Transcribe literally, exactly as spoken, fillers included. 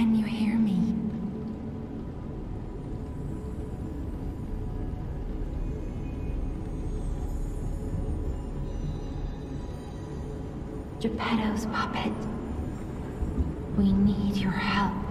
Can you hear me? Geppetto's puppet. We need your help.